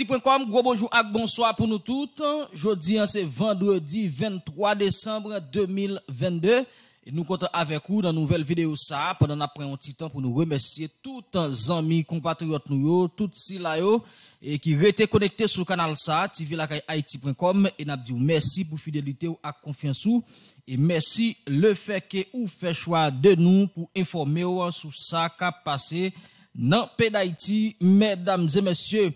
Haiti.com, gros bonjour et bonsoir pour nous toutes. Jeudi, c'est vendredi 23 décembre 2022. Et nous comptons avec vous dans une nouvelle vidéo ça. Pendant un petit temps pour nous remercier tous les amis, compatriotes, nous, tous les gens et qui restent connectés sur le canal ça, TVL Haiti.com. Et nous disons merci pour la fidélité et la confiance. Et merci le fait que vous faites choix de nous pour informer sur ça qui a passé dans le pays d'Haïti, mesdames et messieurs.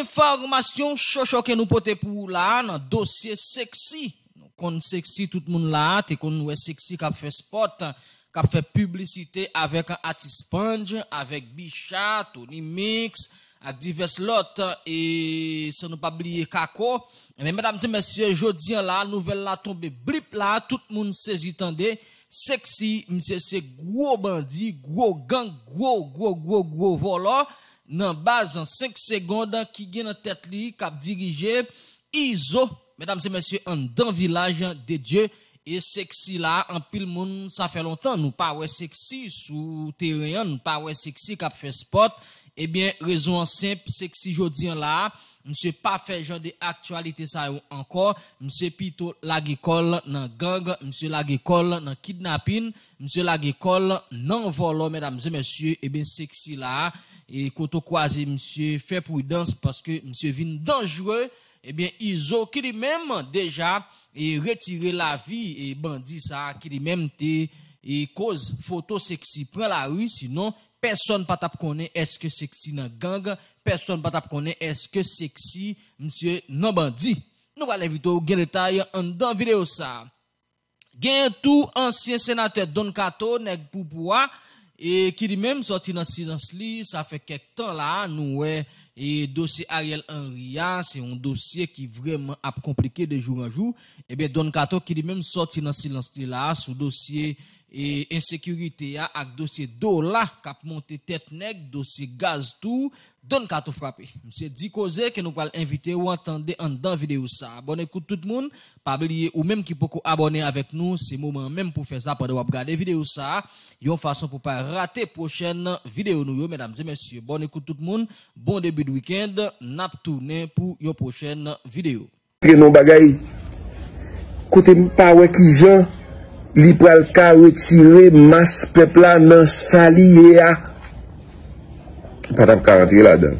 Information chocho que nous portons pour là, dans dossier sexy. Nous connaissons sexy, tout le monde là, tu connais sexy qui a fait sport, qui a fait publicité avec Atis Sponge, avec Bichat, Tony Mix, avec divers lots, et sans nous pas oublier Kako. Mais mesdames et messieurs, jeudi là, nouvelle là tombée blip là, tout le monde saisit tendez. Sexy, monsieur, c'est gros bandit, gros gang, gros volant. Dans base en 5 secondes qui gagne en tête li cap diriger IZO mesdames et messieurs en dans village de Dieu et sexy là en pile monde ça fait longtemps nous pas ouais sexy sous terrain nous pas ouais sexy cap fait sport et bien raison simple sexy jodi là monsieur pas fait genre de actualité ça encore monsieur plutôt l'agricole dans gang monsieur l'agricole dans kidnapping monsieur l'agricole non volant mesdames et messieurs et bien sexy là et koto croisé monsieur fait prudence parce que monsieur vient dangereux et bien Izo qui lui-même déjà et retiré la vie et bandit ça qui lui-même te et cause photo sexy prend la rue sinon personne pas t'a connaît est-ce que sexy dans gang personne pas t'a connaît est-ce que sexy monsieur non bandit nous va l'inviter au détail en dans vidéo ça gain tout ancien sénateur Don Kato nèg poupoua et qui lui-même sorti dans silence li ça fait quelque temps là nous ouais et dossier Ariel Henry c'est un dossier qui vraiment a compliqué de jour en jour et bien Don Kato qui lui-même sorti dans silence là sous dossier et insécurité avec dossier dollar qui a monté tête nèg dossier gaz tout Don Kato frappé monsieur dit cause que nous allons inviter ou entendre en dans vidéo ça bonne écoute tout le monde pas oublier ou même qui peut abonner avec nous c'est moment même pour faire ça pendant vous regarder vidéo ça yon façon pour pas rater prochaine vidéo nous mesdames et messieurs bonne écoute tout le monde bon début de week-end n'a tourné pour yon prochaine vidéo non bagaille côté pas ouais qui Jean li pral ka retire masse peuple là dans salié a pas t'a ka rentrer là-dedans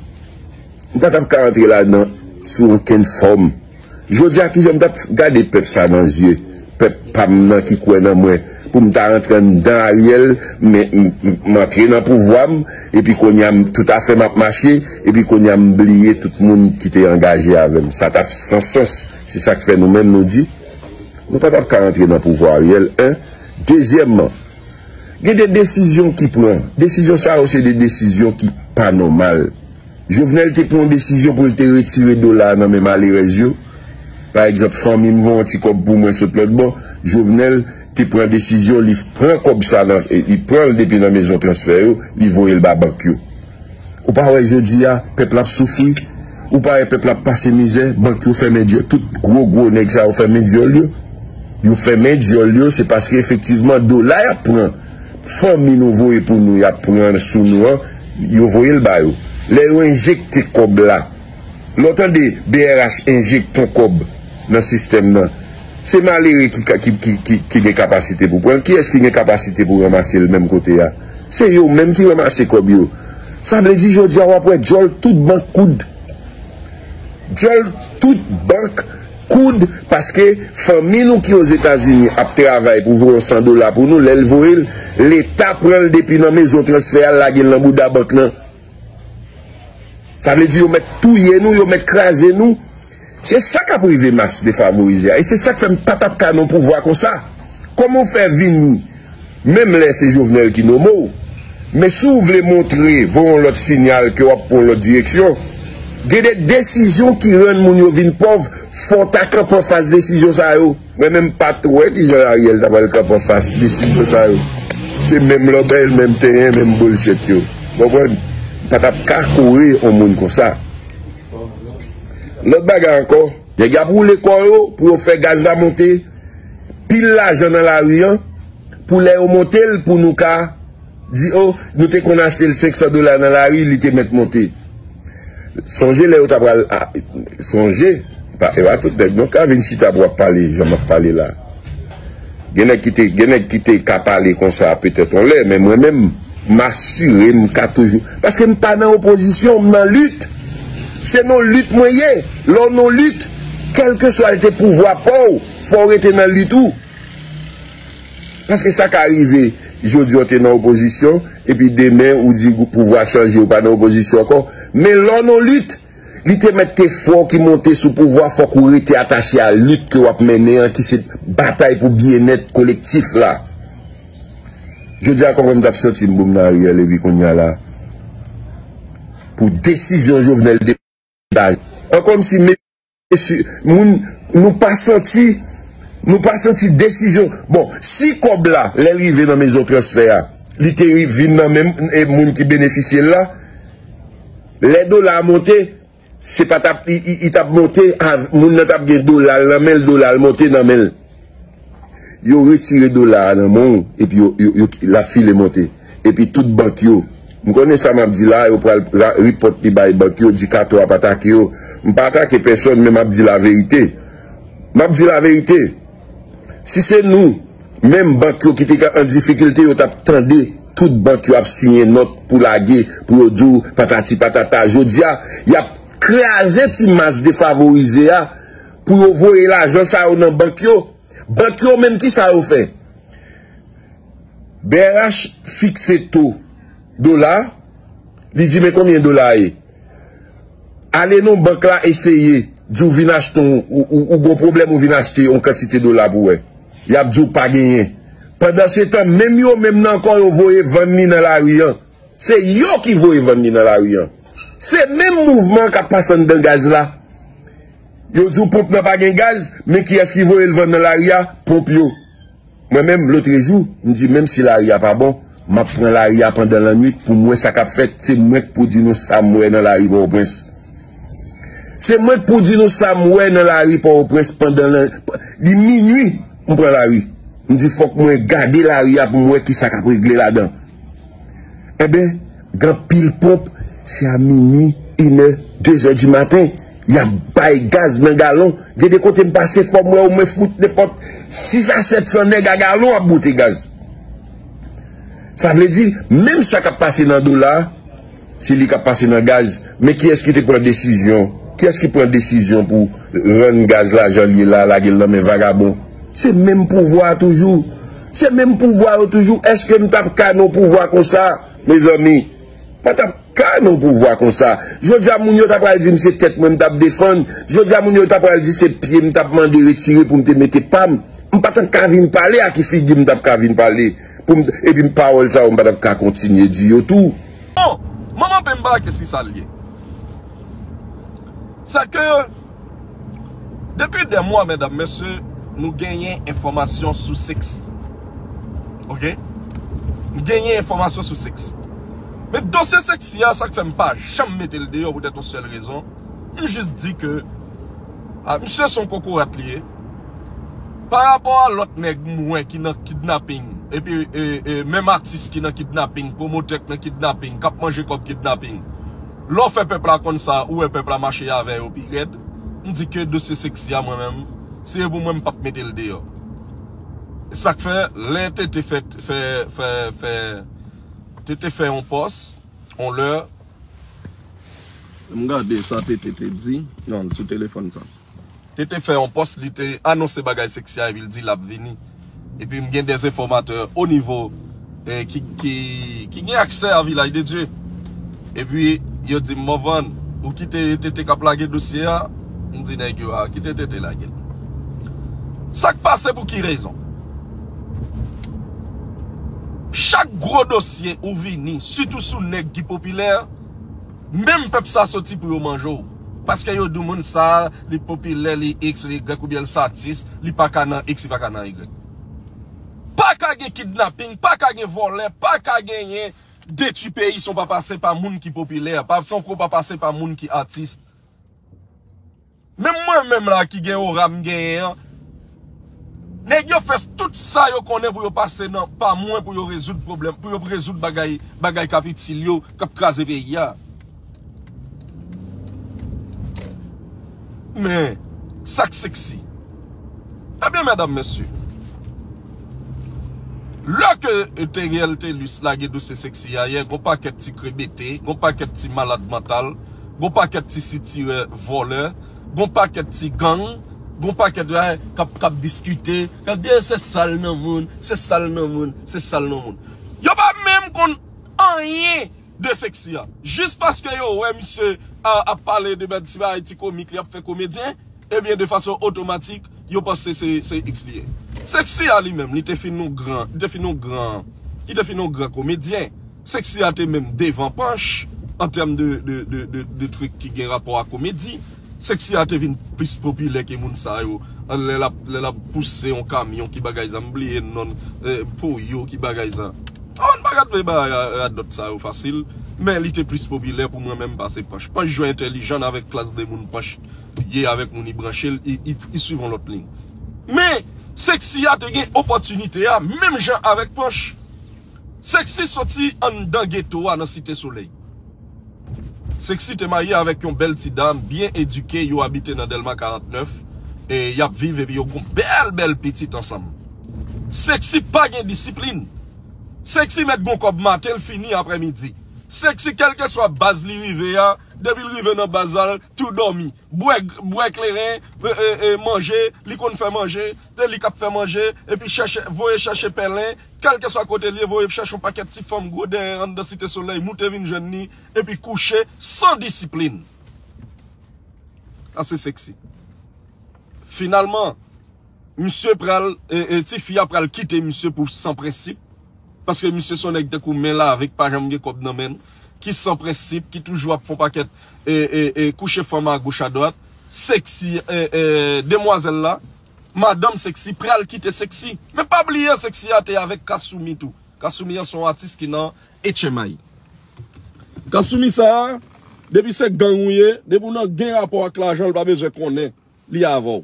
pas t'a ka rentrer là-dedans sous aucune forme jodi a ki j'aime t'a garder peuple ça dans yeux peuple pam nan ki croit nan moi pour me t'a rentrer dans Ariel mais m'entrer dans pouvoir et puis konya tout à fait m'a marcher et puis konya m'oublier tout monde qui t'est engagé avec ça t'a sans sens c'est ça que fait nous-mêmes nous dit nous pas capable rentrer dans le pouvoir Ariel. Un, deuxièmement, il y a des décisions qui prend. Décision ça aussi des décisions qui pas normales. Jovenel te prend une décision pour te retirer dollars dans mes malheureux. Par exemple, famille me vont un petit cop pour moi sur l'autre bord. Jovenel te prend une décision, il prend comme ça et il prend le dépôt dans la maison transfert, il voit le babanque. Ou pas jeudi a peuple a souffert. Ou pas peuple a passé misère, banque fermé Dieu, tout gros nèg ça fermé Dieu. Vous fermez Dieu, c'est parce qu'effectivement, dollar prend. Famille nous voyez pour nous, y'a prendre sous nous, vous voyez le bail. Les ont injecté cob là. L'autre des BRH injecte ton cob dans le système. C'est malheureux qui a des capacités pour prendre. Qui est-ce qui a des capacités pour ramasser le même côté là? C'est eux même qui ramassent cob yo. Ça veut dire, je dis, on va prendre Dieu, toute banque coude. Dieu, toute banque. Coude parce que famille nous qui aux États-Unis a travaillé pour voir $100 pour nous l'éleveur l'État prend le depuis dans maison transfert la gueule dans bout de banque là ça veut dire mettre touyer nous mettre craser nous c'est ça qui a privé masse défavorisé et c'est ça qui fait pas tape canon pour voir comme ça comment faire venir même les ces Jovenel qui nos mots mais si vous voulez montrer vont l'autre signal que on pour l'autre direction des décisions qui rendent mon yovin pauvre font à cap en face décision ça yo mais même pas trop qui Ariel t'a pas le cap en face décision ça yo c'est même l'obel même terrain même bullshit yo bon pas t'a courir au monde comme ça l'autre bagarre encore les gars pour les corps pour faire gaz la monter pile l'argent dans la rue pour les monter pour nous ca dit oh nous t'ai qu'on acheté le $500 dans la rue il était mettre monter Songez les autres à songez. Donc, quand si tu as parlé, je m'en parle là. Qui qu'à parler comme ça, peut-être on l'est, mais moi-même, m'assurer, m'ka toujours. Parce que je ne suis pas dans l'opposition, je suis dans lutte. C'est nos luttes moyennes. L'on nos luttes, quel que soit le pouvoir, il faut être dans lutte tout. Parce que ça qui arrive, aujourd'hui on est dans l'opposition, et puis demain, on dit que le pouvoir changer ou pas dans l'opposition encore. Mais l'on nos luttes, il te mettre fort qui monte sous pouvoir, faut qu'on était attaché à la lutte que vous menez, qui cette bataille pour bien-être collectif là. Je dis à quoi vous avez sorti Mboum dans Ariel et puis qu'on y a là. Pour décision Jovenel débat. Comme si nous pas senti, nous pas senti décision. Bon, si Kobla, l'arrivée dans mes autres transferts, l'ité vient dans même, et moun qui bénéficie là, les dollars monté. C'est pas tap, il t'a monté, moun nan tap gen dollar, nan mel dollar, monté nan mel. Yo retire dollar nan moun, et puis la file est montée. Et puis toute banque yo, m'konne ça m'a dit là, yo pral report li bay banque yo, di Kato a pas attaqué yo. M'pa attaqué personne, mais m'a dit la vérité. M'a dit la vérité. Si c'est nous, même banque yo qui était en difficulté, yo tap tendé. Toute banque yo a signé note pour la guerre, pour dire patati patata. Jodia, y a créer cette image défavorisée pour voir l'argent ça dans banque yo. Banque yo même qui ça fait. BRH fixe taux dollar, il dit mais combien de dollars est? Allez non banque là essayer, d'où vin acheter ou bon problème ou vin acheter en quantité de dollars pour ouais. Il a dit pas gagner. Pendant ce temps même yo même encore yo voyez 20 000 dans la rue. C'est yo qui voyez 20 000 dans la rue. C'est même mouvement qui passe dans le gaz là. Yo dit pompe n'a pas de gaz, mais qui est-ce qui veut le vendre dans l'aria? Pompe yo. Moi-même, l'autre jour, je me dis, même si l'aria pas bon, je prends l'aria pendant la nuit pour moi, ça qu'a fait, c'est moi pour dire nous ça, moi dans la rue au prince. C'est moi pour dire nous ça, moi dans la rue au prince pendant la minuit, on prend la rue. Je me dis, faut que moi garde l'aria pour moi qui ça qu'a réglé là-dedans. Eh bien, grand pile pompe. C'est à minuit, 1 heure, 2 heures du matin. Il y a bail gaz dans le gallon. Il y a des côtés me passer, faut moi ou me foutre n'importe 6 à 700 nègres à gallon à bouter gaz. Ça veut dire, même ça qui a passé dans le dollar, c'est lui qui a passé dans le gaz. Mais qui est-ce qui te prend décision? Qui est-ce qui prend décision pour rendre gaz là, joli là, la gueule dans mes vagabonds? C'est même pouvoir toujours. C'est même pouvoir toujours. Est-ce que nous tapons qu'à nos pouvoirs comme ça, mes amis? Pas tapons qu'à nos pouvoirs comme ça. Je dis à Mounio, t'as pas dit, c'est tête, moi, m'tap défendre. Je dis à Mounio, t'as pas dit, c'est pied, m'tap mandé retirer pour m'te mettre pam. M'pas tant qu'à venir parler, à qui figure m'tap qu'à venir parler. Et puis m'parole ça, m'pas tant qu'à continuer, dire tout. Bon, maman Pemba, qu'est-ce qui ça lié? C'est que, depuis des mois, mesdames, messieurs, nous gagnons information sur sexe. Ok? Nous gagnons information sur sexe. Mais dossier sexy, ça ne fait pas jamais mettre le dehors pour être seule raison. Je juste dis que monsieur son coco rappelé par rapport à l'autre nèg moins qui dans kidnapping et puis même artiste qui dans kidnapping, promoteur qui dans kidnapping, cap manger comme kidnapping. L'on fait peuple comme ça ou un peuple à marcher avec au pirate. Je dis que dossier sexy à moi-même, c'est pour moi pas mettre le dehors. Ça fait l'été fait T'étais fait en poste, on leur. Regarde ça, t'étais dit. Non, sur téléphone ça. T'étais fait en poste, il était annoncé bagage sexy, il dit la venir. Et puis il y a des informateurs au niveau qui ont accès à village de Dieu. Et puis il a dit Movan, ou qui t'étais qu'à plaguer dossier, on dit Nagua, qui t'étais la gueule. Ça passe pour qui raison? Chaque gros dossier ou vini, surtout sous nèg qui populaire, même peuple ça sorti pour manger. Parce que yo du monde ça, les populaires, les X, les Y, ou bien les satis, les pas canan X, les pas canan Y. Pas qu'à gagner kidnapping, pas qu'à gagner voler, pas qu'à gagner détruire pays, sont pas passés par moun qui populaire, sont pas passés par moun qui artiste. Même moi-même là qui gagne au ram gagne. Nèg yo fait tout ça yo connaît pour yo passer non pas moins pour yo résoudre problème pour yo résoudre bagay capital yo cap craser pays ya. mais sac sexy. Eh bien, mesdames, messieurs, lorsque TVL te lus la gué douce sexy hier, gon pas qu'un petit crébété, gon pas qu'un petit malade mental, gon pas qu'un petit city voleur, gon pas qu'un petit gang, gon pas qu'un cap discuter, cap dire c'est sale dans monde, c'est sale dans monde, c'est sale dans monde. Yo pas même qu'on rien de sexy là. Juste parce que yo ouais monsieur a parlé de petit Haïti comique, il a fait comédien, eh bien de façon automatique, yo pense c'est X lié. Sexy à lui-même, il te fait non grand, comédien. Sexy à lui-même devant penche en termes de trucs qui ont rapport à comédie. Sexy à lui-même plus populaire que Mounsa yo. Elle a poussé un camion qui bagaille ça, m'oublier non pour yo qui bagaille ça. On bagarre de bagarre à d'autres ça facile, mais il était plus populaire pour moi même passer penche. Pas jouer intelligent avec classe de moun penche, lié avec moun branché, ils suivent l'autre ligne. Mais sexy a te gen opportunité à même gens avec poche. Sexy sorti en dans ghetto à dans Cité Soleil. Sexy te marié avec une belle petite dame bien éduquée, yo habite dans Delma 49 et y a vivre et puis yo gon belle petite ensemble. Sexy pas gen discipline. Sexy met gon kob matin fini après-midi. Sexy quelque soit base li rive a depuis le rive dans Basal, tout dormi. Boire clairin, manger, li kon fait manger, li cap fait manger, et puis voye chercher pelin, quel que soit côté li, voye chercher un paquet de petites femmes gros dans la Cité Soleil, monter vin jeune ni, et puis coucher sans discipline. Assez sexy. Finalement, monsieur pral, Tifia pral quitter monsieur pour sans principe, parce que monsieur son nèg de coumen là avec par exemple comme nan men. Qui sans principe, qui toujours font paquet et coucher femme à gauche à droite, sexy, demoiselle là, madame sexy, pral quitte sexy. Mais pas oublier sexy à avec Kassoumi tout. Kassoumi son artiste qui n'a HMI. Kassoumi ça, depuis ce gangouye, depuis n'a gain rapport avec l'argent, le pas besoin qu'on est, li avant.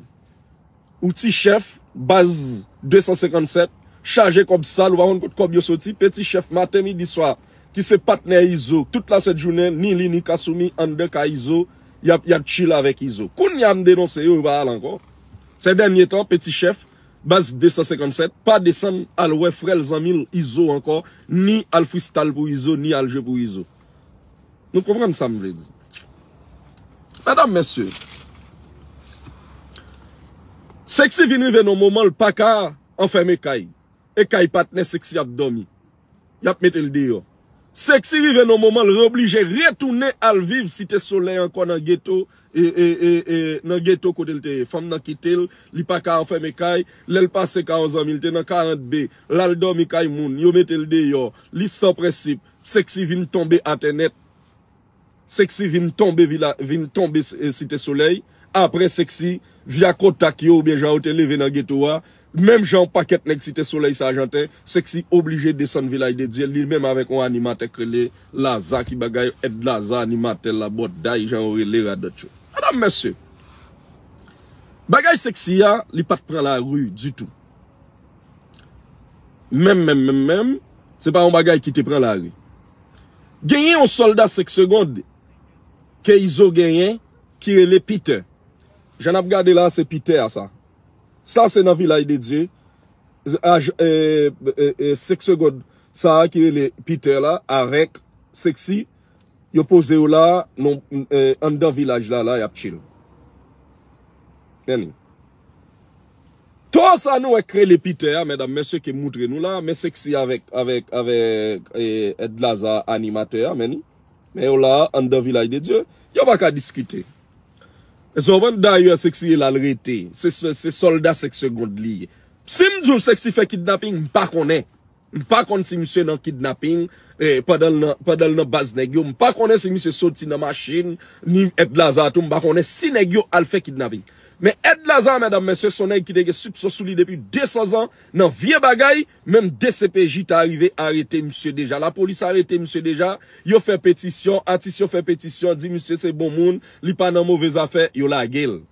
Outil chef, base 257, chargé comme ça, le baron comme yo sorti, petit chef matin, midi, soir. Qui se partenaire IZO, toute la cette journée, ni Lini Kassoumi, Andek à IZO, y a chill avec IZO. Koun y a me dénoncé, ou pas encore. Ces derniers temps, petit chef, base 257, pas descendre à l'ouest frères en mille IZO encore, ni al freestyle pour IZO, ni al jeu pour IZO. Nous comprenons ça, me dit. Madame, messieurs, sexy vini vers nos moments, le paca enfermé Kai. Et Kai partenaire sexy abdomi. Y a mette le dehors. Sexy rive dans moment le obligé retourner à vivre Cité Soleil encore dans ghetto et dans ghetto côté le femme dans quitter li pas ka enfermer caille l'elle passer 14 ans il était dans 40B là le dormi caille moun yo mette le dehors li sans principe sexy vient tomber internet sexy vient tomber villa vient tomber Cité Soleil après sexy via contact yo ou bien j'ai été levé dans ghetto a même Jean Paquet nèg Cité Soleil Sargentin, sexy obligé de descendre village de Dieu, lui-même avec un animateur que Laza qui bagaille, aide Laza, animateur la botte d'ail, Jean Relé Radotcho. Madame, monsieur, bagaille sexy a, li pas prend la rue du tout. Même, c'est pas un bagaille qui te prend la rue. Gagné un soldat 5 secondes, que Izo gagné, qui est le Peter. J'en ai regardé là, c'est Peter ça. Ça, c'est dans le village de Dieu. 5 secondes. Ça, qui est le Peter là, avec sexy. Yo posé là, non, en dans village là, y a chill. Bien. Tout ça, nous, a créé le Peter, mesdames, messieurs, qui montre nous là, mais sexy avec Ed Laza, animateur, mais yo là, en dans village de Dieu, y'a pas qu'à discuter. Et so, d'ailleurs, sexy est l'arrêté. C'est soldat 5 secondes lié. Si m'djou sexy fait kidnapping, m'pas connaît. M'pas connaît si monsieur dans kidnapping, pendant le base nèg yo. M'pas connaît si monsieur sorti dans machine, ni Ed Lazar tout, m'pas connaît si nèg yo al fait kidnapping. Mais Ed Lazar, mesdames, messieurs, son nèg qui dégé soupçon sous lui depuis 200 ans, dans vieux bagaille, même DCPJ t'a arrivé arrêter monsieur déjà. La police a arrêté monsieur déjà, yo fait pétition, Atis fait pétition, dit monsieur c'est bon moun, li pas dans mauvaise affaire, yo la gueule.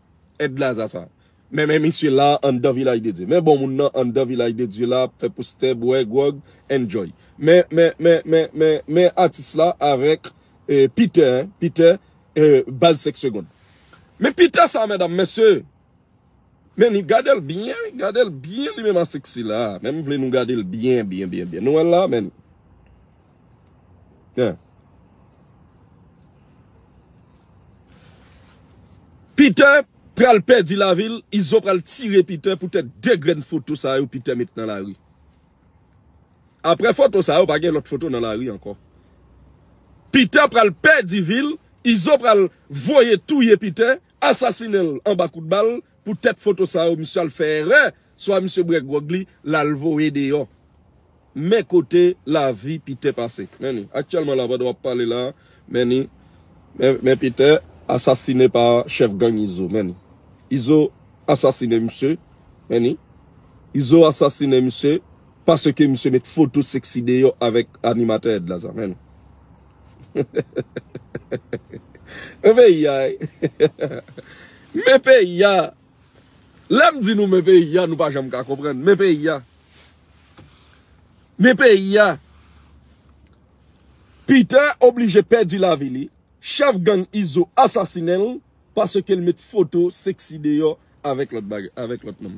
Ed Lazar ça. Mais monsieur là, en dans village de Dieu. Mais bon moun nan, en dans village de Dieu là, fait poster, boire, grog, enjoy. Mais Atis là, avec Peter, base 5 secondes. Mais putain ça, mesdames, messieurs. Mais regardez-le bien, lui-même en sexy là. Même vous voulez nous garder le bien, bien. Nous, elle là, mais... Tiens. Peter pral perdu la ville, ils ont pral tiré Peter pour peut-être deux graines photos ça ou Peter met dans la rue. Après photo ça, ou pas l'autre photo dans la rue encore. Peter pral perdu ville, ils ont pral voyer tout Peter, assassiner en bas coup de balle pour peut-être photo ça ou monsieur Alferre, soit monsieur Bregogli l'alvoyer dehors. Mais côté la vie Peter passé. Actuellement là-bas doit parler là, mais Peter assassiné par chef gang IZO. IZO assassiné monsieur. IZO assassiné monsieur parce que monsieur met photo sexy dehors avec animateur de Laza. Mais pays, l'homme dit nous, mais pays, nous pas jamais comprendre. Mais pays, Peter obligé perdre la ville. Chef gang IZO assassiné parce qu'elle met photo sexy dehors avec l'autre bague, avec l'autre nom.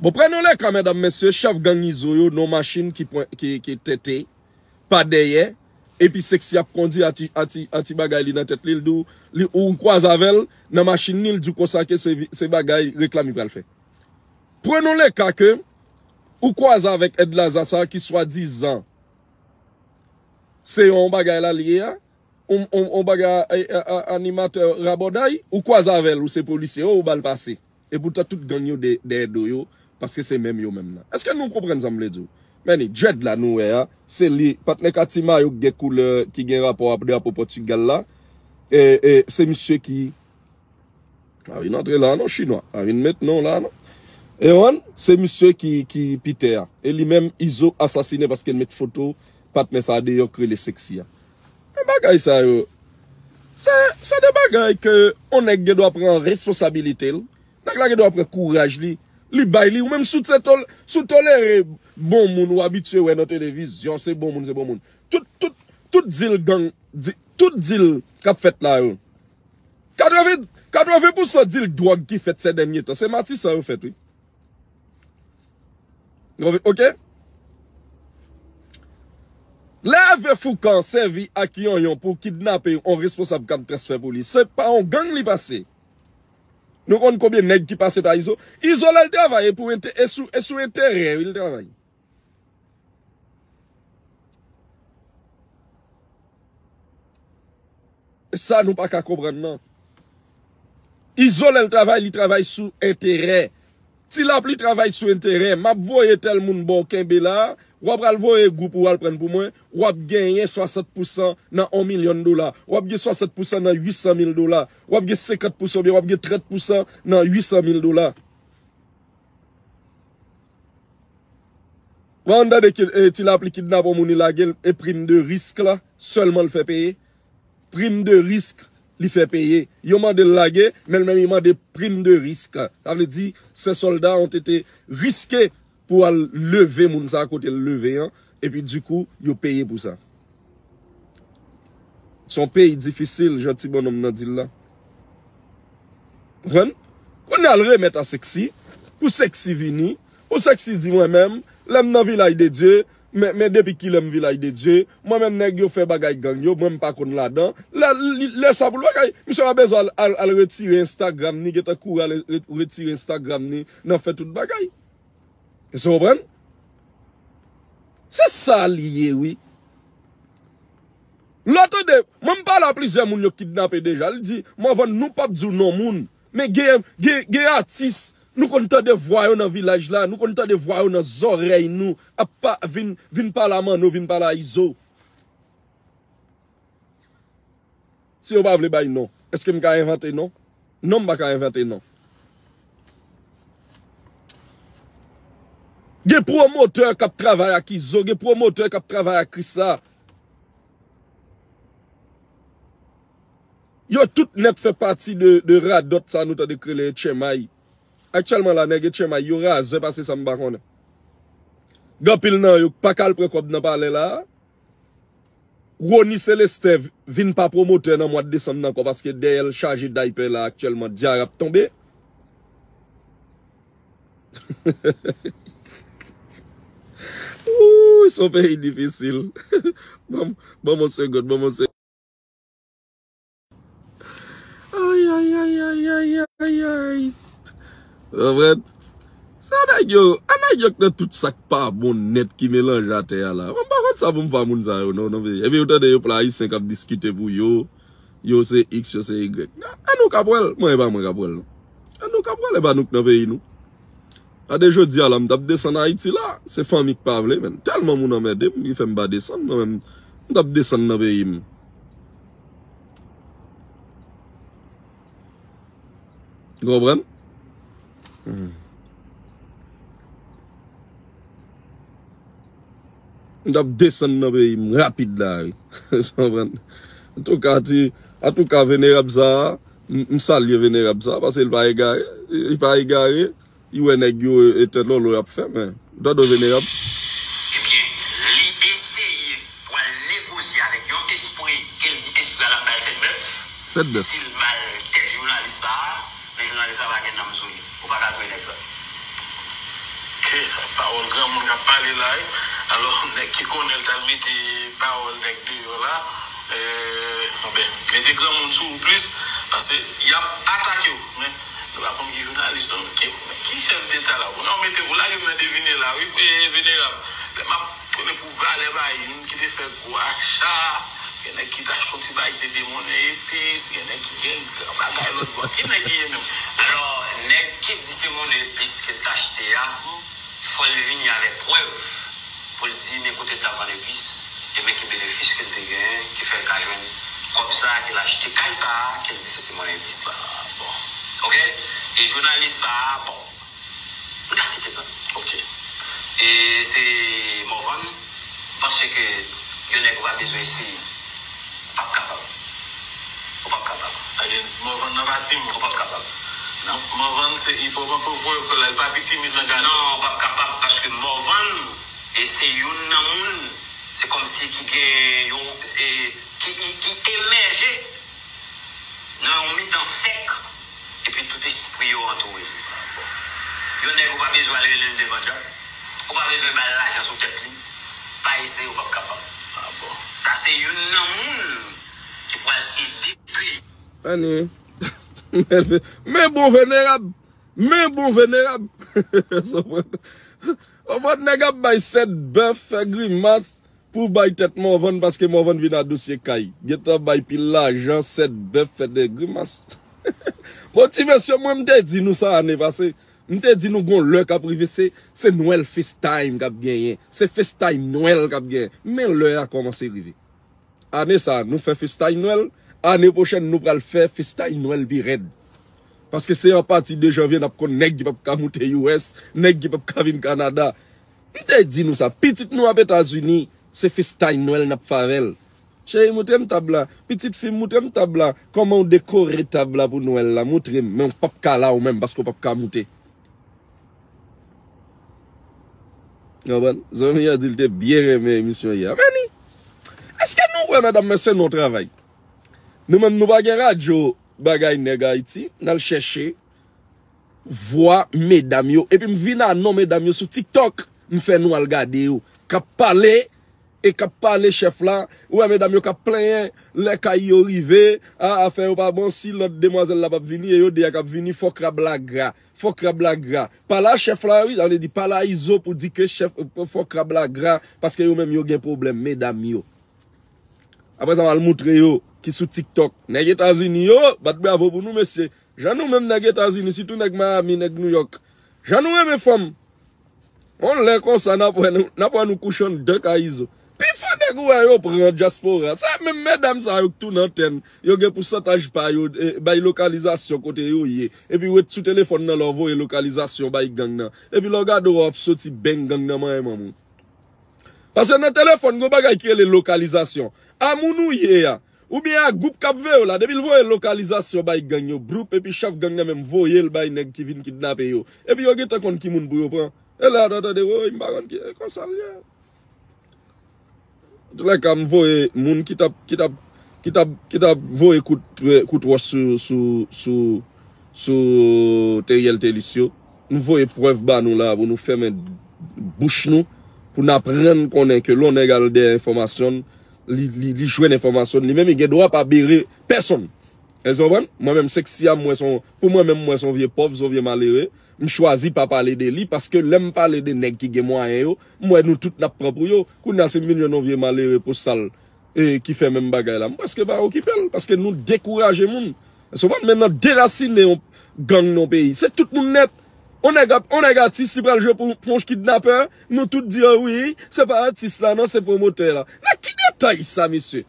Bon, prenons-le quand mesdames, messieurs, chef gang IZO, nos machines qui têté, pas derrière, et puis sexy a conduit à ti bagaille dans tête l'île d'où, ou croise avec, dans machine l'île du consacré, ces bagailles réclamées pour le faire. Prenons-le cas que, ou croise avec Ed Lazasa qui soit 10 ans, c'est un bagaille là lié, on baga animateur raboday ou quoi zavel ou c'est policier ou bal passé et pourtant tout gang yo de doyo parce que c'est même yo même là. Est-ce que nous comprenons ça me dire mais dread là nous c'est li patne katima yo gen couleur qui gen rapport à drapeau Portugal là et c'est monsieur qui a vient entrer là non chinois a vient maintenant là non et on c'est monsieur qui Peter et lui-même IZO assassiné parce qu'il met photo patne ça d'ailleurs créer les sexy. C'est des bagailles que on est doit prendre responsabilité, on doit prendre courage, ou même sous-tolérer bon monde ou habitué à la télévision, c'est bon monde, Tout deal gang, tout deal qu'a fait là, 80% deal drogue qui fait ces derniers temps, c'est Matis ça fait, oui. Ok? Lave Foucan servi à qui on yon pour kidnapper un responsable comme transfert police. C'est pas un gang li passé. Nous connaissons combien de nègres qui passent par IZO. IZO là, il travaille pour sous intérêt, il travaille. Ça, nous pas qu'à comprendre, non. IZO là, il travaille sous intérêt. Si la pli travaille sous intérêt, m'a voyé tel moun bon kembe là, ou ap pral voye groupe ou al prendre pour moi, ou ap gagner 60% dans $1 million, ou ap gagner 60% dans $800,000, ou ap gagner 50% bien, ou ap gagner 30% dans $800,000. Ou on dade ti la pli kidnap ou moun la gel et prime de risque là, seulement le fait payer. Prime de risque. Li fait payer. Yo mande lage, mais le même il mande prime de risque. Ça veut dire, ces soldats ont été risqués pour lever moun sa côté le lever, hein? Et puis du coup, yo payé pour ça. Son pays difficile, gentil bonhomme nan dit là. Ren? On a le remettre à sexy, pour sexy vini, pour sexy dit moi-même, l'aime dans village de Dieu. Mais depuis qu'il aime village de Dieu, moi-même, nèg yo fait bagay gang yo, moi-même pas kon là-dedans. Là, ça pour le bagay. Monsieur a besoin à retirer Instagram, ni geta cour à retirer Instagram, ni, n'en fait tout bagay. Vous comprenez? C'est ça lié, oui. L'autre de, même pas la plusieurs moun yo kidnappé déjà. Il dit, moi, nous pas dire non moun. Mais, gay artiste. Nous comptons de voir dans village là, nous comptons de voir dans oreilles nous, à pas vinn par la main, nous vinn par la IZO. Si vous pas voulez bail non, est-ce que me ka inventer non? Non me ka inventer non. Des promoteurs qui travaillent à IZO, des promoteurs qui travaillent à Chris là. Yo tout net fait partie de radot ça nous t'a de créer chemai. Actuellement, la nègre chema yura, je passe ça m'ba konn. Gapil nan yo pa kal prekop nan parler là. Ronnie Celestev vin pas promoteur dans mois de décembre encore parce que DL chargé d'hyper là actuellement Diarra tombé. Ouh, son pays difficile. Bon mon seconde, bon mon seconde. Aïe aïe aïe aïe aïe aïe aïe. En vrai, ça n'a que tout ça pas bon net qui mélange à terre là. Ça vous me faire moun ça non non et puis autant de yo plaï 5 cap discuter pour yo yo c'est x yo c'est y à nous capwel moi pas moi capwel à nous capwel pas nous dans pays nous à des jodi là me tape descendre Haïti là c'est famille qui pas vle même tellement moun emmerde il fait me pas descendre moi même me tape descendre dans pays vous comprenez. D'ab descendre dans rapide là. En tout cas, vénérable ça, m'salue vénérable ça parce qu'il pas égaré, il pas égaré, il ouais nèg yo et tête lolo a fait mais dodo vénérable. Eh bien, il essaye pour négocier avec un esprit qu'elle dit esprit à la faire 7-9. S'il mal tel journaliste ça, les journalistes ça va gagner dans Missouri. Ou pas gagner ça. Que parole grand monde qui parle là. Alors, qui connaît le mettre des paroles là, mettez grand monde sous plus, parce qu'il y a attaqué. Mais la femme qui est journaliste, qui chef d'État là, on mettez vous là, vous devinez là, oui, vénérable. Je pour valer, qui fait quoi, achat, il y en a qui t'achètent des bagues de démons épices, il y en a qui gagnent un bagage de l'autre bois, qui n'a gagné même. Alors, qui dit c'est mon épice que t'achètes là, il faut le venir avec preuve. Pour le dire, écoutez, tu as vendu l'épice, et mec qui bénéficie que tu gagnes, qui fait le cas comme ça, qui l'a acheté comme ça, qui dit c'était mon épice là. Bon. Ok? Et journaliste ça, bon. Là, c'était pas. Ok. Et c'est mauvais parce que il n'y a pas besoin ici. Pas capable. Pas capable. Mauvais n'a pas de team. Pas capable. Non, mauvais, c'est il faut pas pouvoir que le papier team dans le gars. Non, pas capable parce que mauvais. Et c'est une namoun, c'est comme si qui émergeait dans un mi-temps sec, et puis tout esprit est entouré. Vous n'avez pas besoin d'aller le vendeur, vous n'avez pas besoin d'aller l'argent sur tête, pas essayer, vous n'avez pas capable. Ça, c'est une namoun qui va aider depuis. Allez, mais bon vénérable, on va négab bay 7 bœuf grimace pour bay tête mon vendre parce que mon vendre vient à dossier caille. Geta bay pile l'argent 7 bœuf fait des grimaces. Mon petit monsieur moi m'te dit nous ça année passée. M'te dit nous gon l'heure qu'a privé c'est Noël FaceTime qu'a gagné. C'est FaceTime Noël qu'a gagné. Mais l'heure a commencé arriver. Année ça nous fait FaceTime Noël, année prochaine nous pral faire FaceTime Noël bi red. Parce que c'est en partie de janvier, nous avons des gens qui ne peuvent pas monter aux US, des gens qui ne peuvent pas venir au Canada. Nous avons dit ça. Petite nous aux États-Unis, c'est FaceTime Noël n'a pas farel. Chérie, montrez-moi tabla. Petite fille, montrez-moi tabla. Comment on décore tabla pour Noël là? Montrez-moi. Mais on ne peut pas là ou même parce qu'on ne peut pas monter. Vous comprenez? Zomi a dit que vous avez bien aimé l'émission hier. Mais est-ce que nous, madame, c'est notre travail? Nous-mêmes, nous n'avons pas de radio. Bagay nèg Haïti, nan chercher voix mesdames yo et puis me vinn non mesdames yo sur TikTok, me fait nous regarder yo, k'ap parler et k'ap parler chef là, ouais mesdames yo k'ap plein les kay yo rivé, a affaire pas bon si l'autre demoiselle là pas venir et yo déjà k'ap venir faut cra blagra. Pas là chef là oui, on dit pas là IZO pour dire que chef faut cra blagra parce que yo même yo gen problème mesdames yo. Après ça on va le montrer yo. Qui sous TikTok. Les États-Unis, bravo pour nous, messieurs. J'en ai même les États-Unis, surtout les Miami, les New York. J'en ai mes femmes. On les consa, n'a pas nous couchons de caïzo. Puis, il faut que vous preniez diaspora. Ça, même mesdames, ça, vous tout l'antenne. Vous avez un pourcentage par localisation côté vous. Et puis, vous êtes sous téléphone dans l'envoi et localisation par gang. Et puis, vous regardez, vous avez sorti bang gang dans ma maman. Parce que dans le téléphone, vous avez les localisations. À mon ouïe, ou bien, groupe Capveo là, depuis le voyez localisation by gang yo, groupe, et puis chaque gang n'a même voyé le by nèg qui vient kidnapper yo. Et puis, yon gete kon ki moun bou yo pran. Et là, attendez, oh, yon baron qui, kon sa liye. les cas me voyez moun qui t'a voyé coup de sur TVL Télisio nous voyez preuve ba nous là pour nous fermer bouche nous pour n'apprendre qu'on est que l'on égale des informations li joue l'information lui même il a droit pas bérer personne. Moi-même, sexy, pour moi-même, moi, son vieux pauvre, son vieux malheureux, je choisis pas parler de lui, parce que l'aime parler de nèg qui gagne moyen, moi, nous tous n'a pas pour yo, qu'on a ces millions de vieux malheureux pour sale, et qui fait même bagaille là. Parce que, bah, occupé, parce que nous décourageons les gens. Souvent, maintenant, déraciner, on gang nos pays. C'est tout le monde net. On est artiste, si le jeu pour un kidnappeur, nous tous disons oui, c'est pas artiste là, non, c'est promoteur là. Mais qui détaille ça, monsieur?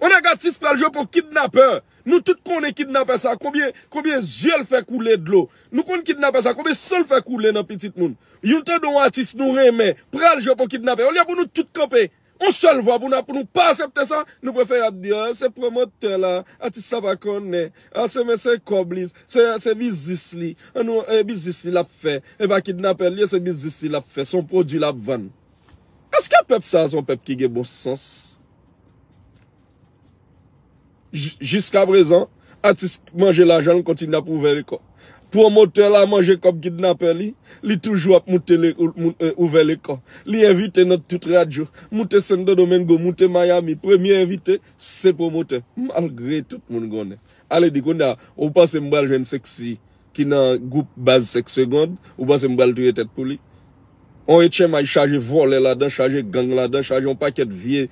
On est artiste, si le jeu pour kidnappeur. Nous tous connaissons kidnapper ça, combien yeux fait couler de l'eau. Nous connaissons kidnapper ça, combien sang fait couler dans petit monde. Yon tant d'un artiste nous remet, prend le jeu pour kidnapper. On l'a pour nous tous camper. On seul voit pour nous pas accepter ça. Nous préférons dire, c'est promoteur là, artiste ça va connaître. Ah, c'est monsieur Coblis, c'est business li. Ah non, business li l'a fait. Et pas kidnapper li, c'est business li l'a fait. Son produit l'a vendre. Est-ce qu'un peuple ça, son peuple qui a bon sens? Jusqu'à présent, artiste manger l'argent, continue à prouver le corps. Promoteur là manger comme kidnapper li toujours à monter ouvert le corps. Li invité dans toute radio, monter Santo Domingo, monter Miami, premier invité, c'est promoteur. Malgré tout le monde connaît. Allez dit qu'on a, ou passe m'bal jeune sexy qui dans groupe base 5 secondes, ou passe m'bal tuer tête pour lui. On est chez moi, chargé voler là-dedans, chargé gang là-dedans, chargé un paquet de vieux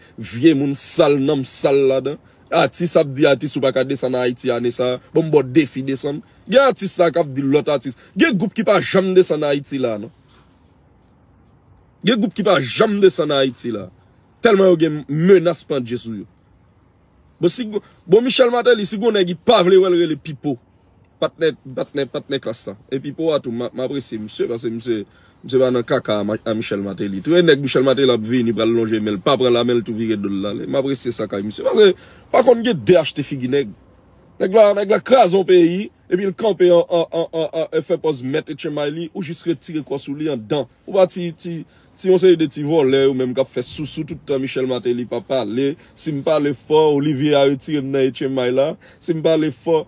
moun sale nom sale là-dedans. Artiste abdi artiste ou pas descendre en Haïti année ça bon bon défi descendre gars artiste ça cap dit l'autre artiste gars groupe qui pas jamais descendre en Haïti là non gars groupe qui pas jamais descendre en Haïti là tellement yo gen menace pendje sou yo bon si bon Michel Martelly si gonè qui pas vle wèl le pipo patnet classe ça et pipo a tout m'apprécier monsieur parce que monsieur pas dans caca à Michel Martelly tout nèg Michel Martelly a vini pral longer mais pas prendre la mel tout virer de là m'apprécier ça quand monsieur parce que par contre il y a DHT figue nèg la crase en pays et puis il camper en fait pose mettre chez Mali ou juste retirer quoi sous lui en dedans ou pas si on sait de petits voleurs ou même qu'a fait sous tout le temps Michel Martelly pas parler si me parle fort Olivier a retiré dans chez Mali là si me parle fort.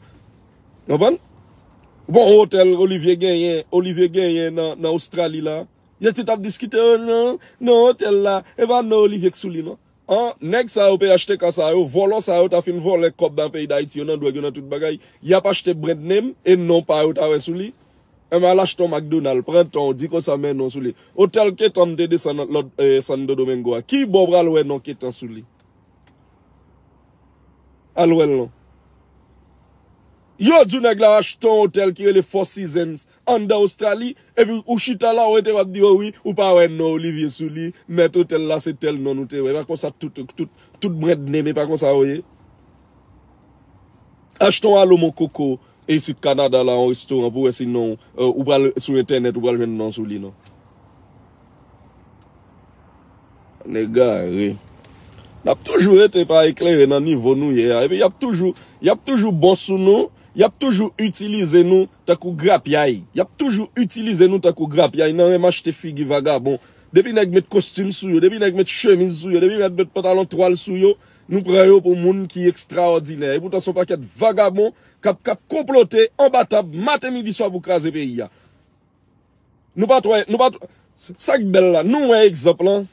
Bon, hôtel Olivier Gayen en Australie là. Il était à discuter non hôtel là et va non Olivier Souli non. Hein, nèg ça au acheter comme ça, volant ça au ta fin voler cop dans pays d'Haïti, on doit dans toute bagaille. Il a pas acheté brand name et non pas au ta Souli. Et mal acheter McDonald's, prends ton dit comme ça mais non Souli. Hôtel que ton de descendre Santo Domingo. Qui bon bral ouais non qui ton Souli. Alors non. Yo, du nèg la acheté un hôtel qui est le Four Seasons, en Australie, et puis, ou chita là, ou te va dire oui, ou pas, ouais, non, Olivier Souli, mais hôtel là, c'est tel, non, ou te, ouais, pas comme ça, tout brand name, pas comme ça, ouais. Achetons à l'eau, mon coco, et ici, Canada, là, en restaurant, pour essayer, non, ou pas, sur Internet, ou pas, le non, Souli, non. Les gars, oui. N'a toujours été pas éclairé dans le niveau nous hier. Et puis, y a toujours bon sous nous. Y a toujours utilisé nous, t'as qu'au grappiaï. Y a toujours utilisé nous, t'as qu'au grappiaï. Non, même acheter figue vagabond. Depuis, n'a mettre costume sous yo, depuis, n'a mettre chemise sous yo, depuis, n'a mettre pantalon toile sous yo, nous prenons pour monde qui est extraordinaire. Et pourtant, son paquet vagabond, cap comploté, embattable, matin, midi, soir, pour craser pays, ya. Nous pas, ça, belle là. Nous, un exemple,